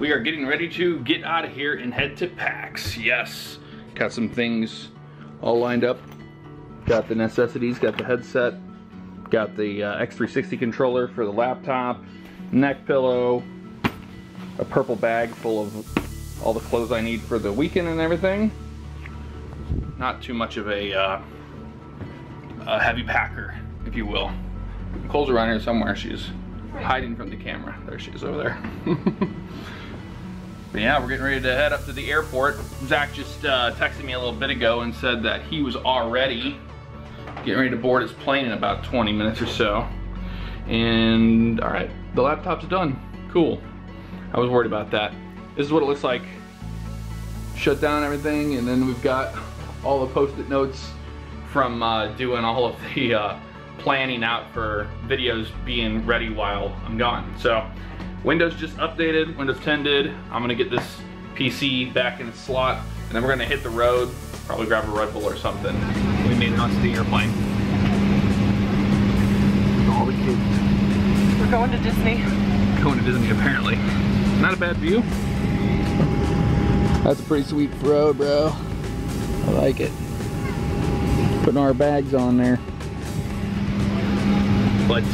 We are getting ready to get out of here and head to PAX. Yes, got some things all lined up. Got the necessities, got the headset, got the X360 controller for the laptop, neck pillow, a purple bag full of all the clothes I need for the weekend and everything. Not too much of a heavy packer, if you will. Cole's around here somewhere. She's hiding from the camera. There she is over there. But yeah, we're getting ready to head up to the airport. Zach just texted me a little bit ago and said that he was already getting ready to board his plane in about 20 minutes or so. And all right, the laptop's done. Cool. I was worried about that. This is what it looks like. Shut down everything, and then we've got all the post-it notes from doing all of the planning out for videos being ready while I'm gone. So Windows just updated, Windows 10 did. I'm gonna get this PC back in its slot, and then we're gonna hit the road, probably grab a Red Bull or something. We made it onto the airplane. All the kids. We're going to Disney. Going to Disney, apparently. Not a bad view. That's a pretty sweet road, bro. I like it. Putting our bags on there. But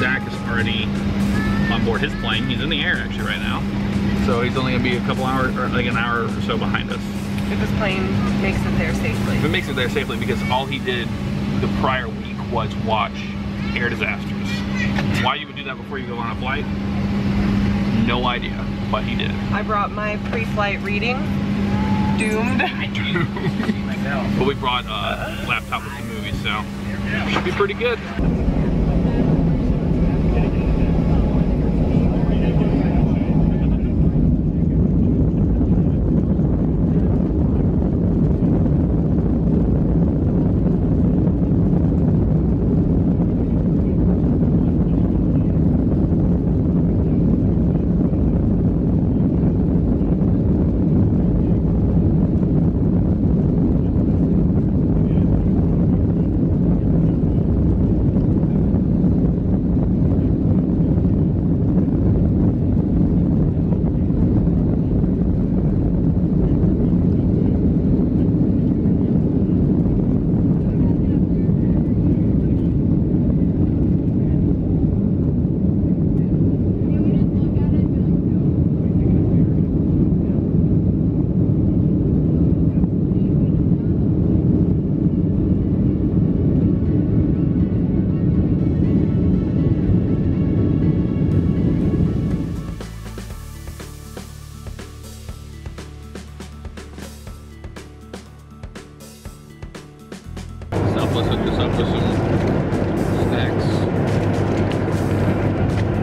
Zach is already on board his plane. He's in the air actually right now. So he's only gonna be a couple hours, or like an hour or so behind us. If his plane makes it there safely. If it makes it there safely, because all he did the prior week was watch air disasters. Why you would do that before you go on a flight? No idea, but he did. I brought my pre-flight reading. Doomed. But we brought a laptop with some movies, so it should be pretty good. Let's hook this up with some snacks.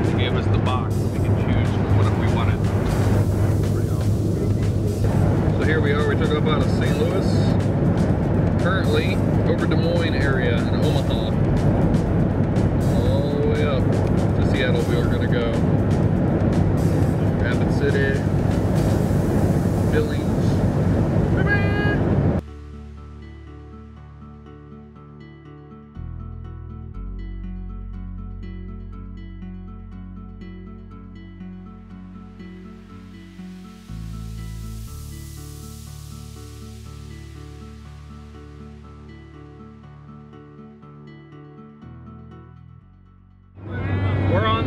They gave us the box. We can choose what if we wanted. So here we are. We took up out of St. Louis. Currently over Des Moines area in Omaha. All the way up to Seattle we are going to go. Rapid City. Billings.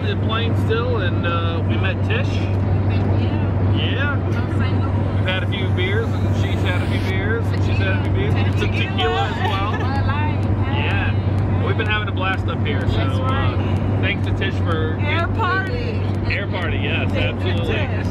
The plane still, and we met Tish. Yeah. We've had a few beers, and she's had a few beers, and she's had a few beers. Some tequila as well. Yeah. We've been having a blast up here. So thanks to Tish for air party. Air party, yes, absolutely.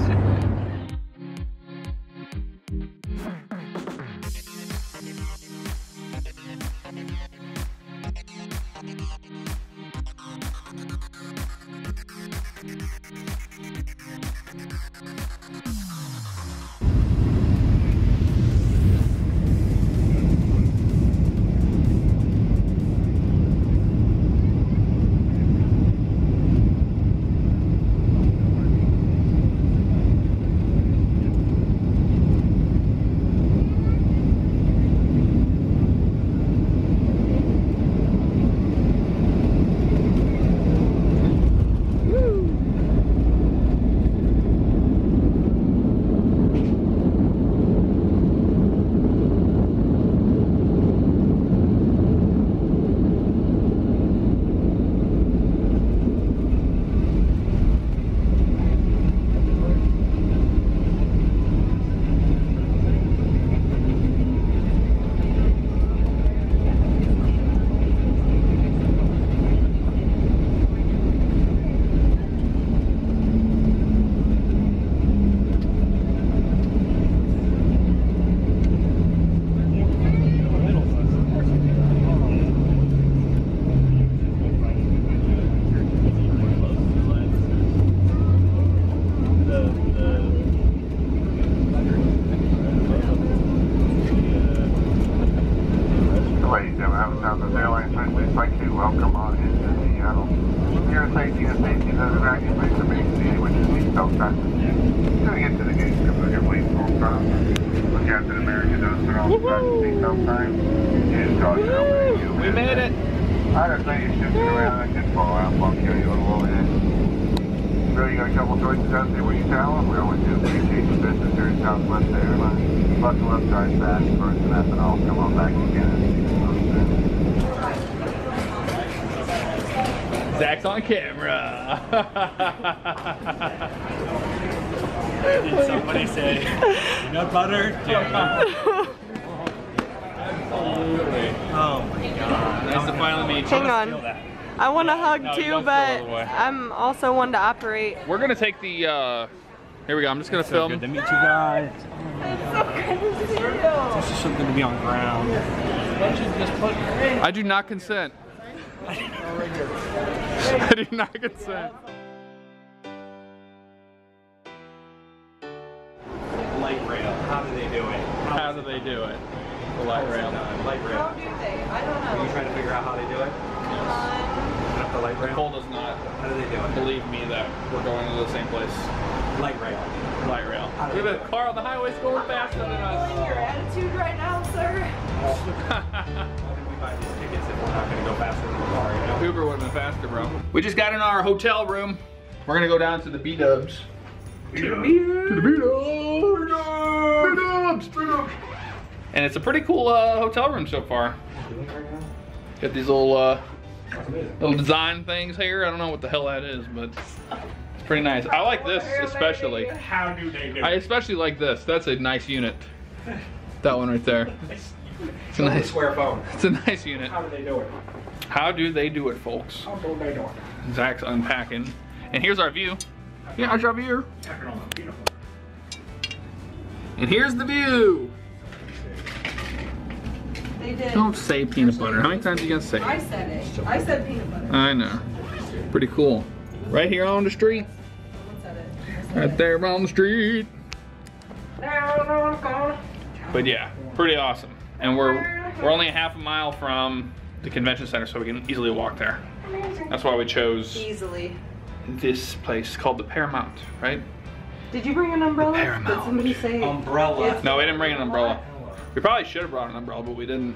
X360 sometimes. It's causing nobody to do. We made it. I don't think you should be around. I can fall out. I'll kill you in a little bit. So you got a couple choices out there where you tell them. We always do appreciate the business here at Southwest Airlines. Buckle up, drive fast, burn some ethanol, come on back again and see you. Zach's on camera. Did somebody say peanut butter? Absolutely. Oh my god. Nice to finally meet you. Hang on. I want to hug too, but I'm also one to operate. We're going to take the, here we go. I'm just going to film. Good to meet you guys. It's so good to see you. This is something to be on ground. I do not consent. I do not consent. How do they do it? How do they do it? The light rail. Light rail. How do they? I don't know. Are you trying to figure out how they do it? Yes. The light rail? Nicole does not. How do they do it? Believe me that we're going to the same place. Light rail. Light rail. We have a car on the highway going faster than us. I'm feeling your attitude right now, sir. Why did we buy these tickets if we're not going to go faster than the car? You know? Uber would have been faster, bro. We just got in our hotel room. We're going to go down to the B-Dubs. To the B-Dubs! B-Dubs! And it's a pretty cool hotel room so far. Got these little little design things here. I don't know what the hell that is, but it's pretty nice. I like this especially. How do they do it? I especially like this. That's a nice unit. That one right there. It's a nice square phone. It's a nice unit. How do they do it? How do they do it, folks? How do they do it? Zach's unpacking. And here's our view. Yeah, I drive here. And here's the view. They did. Don't say peanut butter. How many times are you gonna say it? I said it. I said peanut butter. I know. Pretty cool. Right here on the street. Right there on the street. But yeah, pretty awesome. And we're only a half a mile from the convention center, so we can easily walk there. That's why we chose easily. This place called the Paramount, right? Did you bring an umbrella? The Paramount. Did somebody say umbrella? Yes. No, we didn't bring an umbrella. We probably should have brought an umbrella, but we didn't.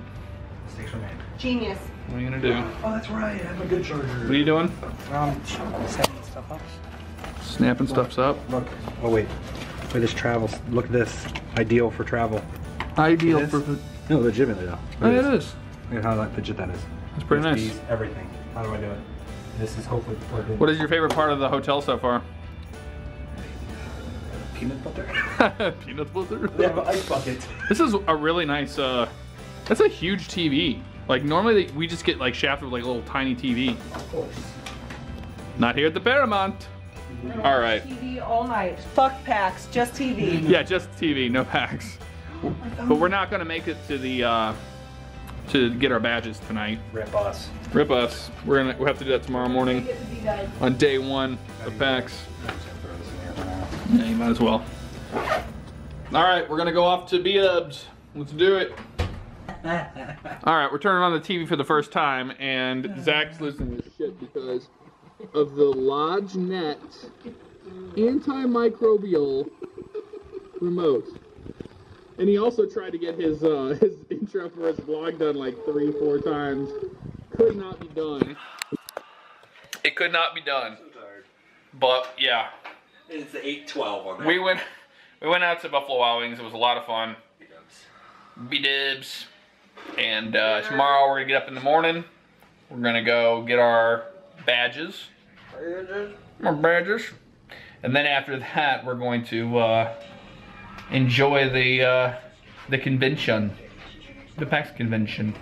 Genius. What are you gonna do? Oh, that's right. I have a good charger. What are you doing? Snapping stuff up. Snapping stuffs up. Look. Oh wait. Look, this travel. Look at this. Ideal for travel. Ideal for. No, legitimately though. Oh, it is. Look at how legit that is. It's pretty nice. These, everything. How do I do it? This is hopefully plugged in. What is your favorite part of the hotel so far? Peanut butter. Peanut butter? They have an ice bucket. This is a really nice, that's a huge TV. Like normally we just get like shafted with like a little tiny TV. Of course. Not here at the Paramount. Mm-hmm. All right. TV all night. Fuck PAX, just TV. Yeah, just TV, no PAX. But we're not gonna make it to the, to get our badges tonight. Rip us. Rip us. We'll have to do that tomorrow morning on day one of PAX. Yeah, you might as well. All right, we're gonna go off to B-Dubs. Let's do it. All right, we're turning on the TV for the first time and Zach's losing his shit because of the LodgeNet antimicrobial remote. And he also tried to get his intro for his vlog done like 3 or 4 times. Could not be done. It could not be done. I'm so tired. But yeah. It's 8:12 on that. We went out to Buffalo Wild Wings. It was a lot of fun. B-Dubs. And tomorrow we're gonna get up in the morning. We're gonna go get our badges. Badges. Our badges. And then after that we're going to enjoy the convention, the PAX convention.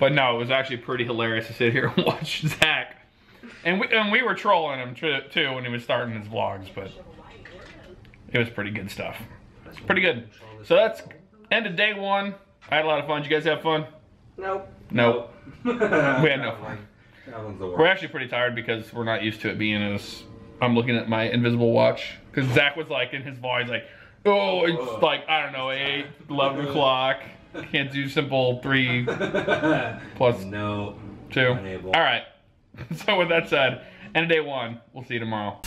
But no, it was actually pretty hilarious to sit here and watch Zach. And we were trolling him too when he was starting his vlogs, but it was pretty good stuff. It's pretty good. So that's end of day one. I had a lot of fun. Did you guys have fun? Nope. Nope. We had no fun. We're actually pretty tired because we're not used to it being as, I'm looking at my invisible watch. Because Zach was like in his vlog, he's like, oh, it's like, I don't know, 8, 11 o'clock. Can't do simple 3 plus no, 2. Unable. All right. So with that said, end of day one. We'll see you tomorrow.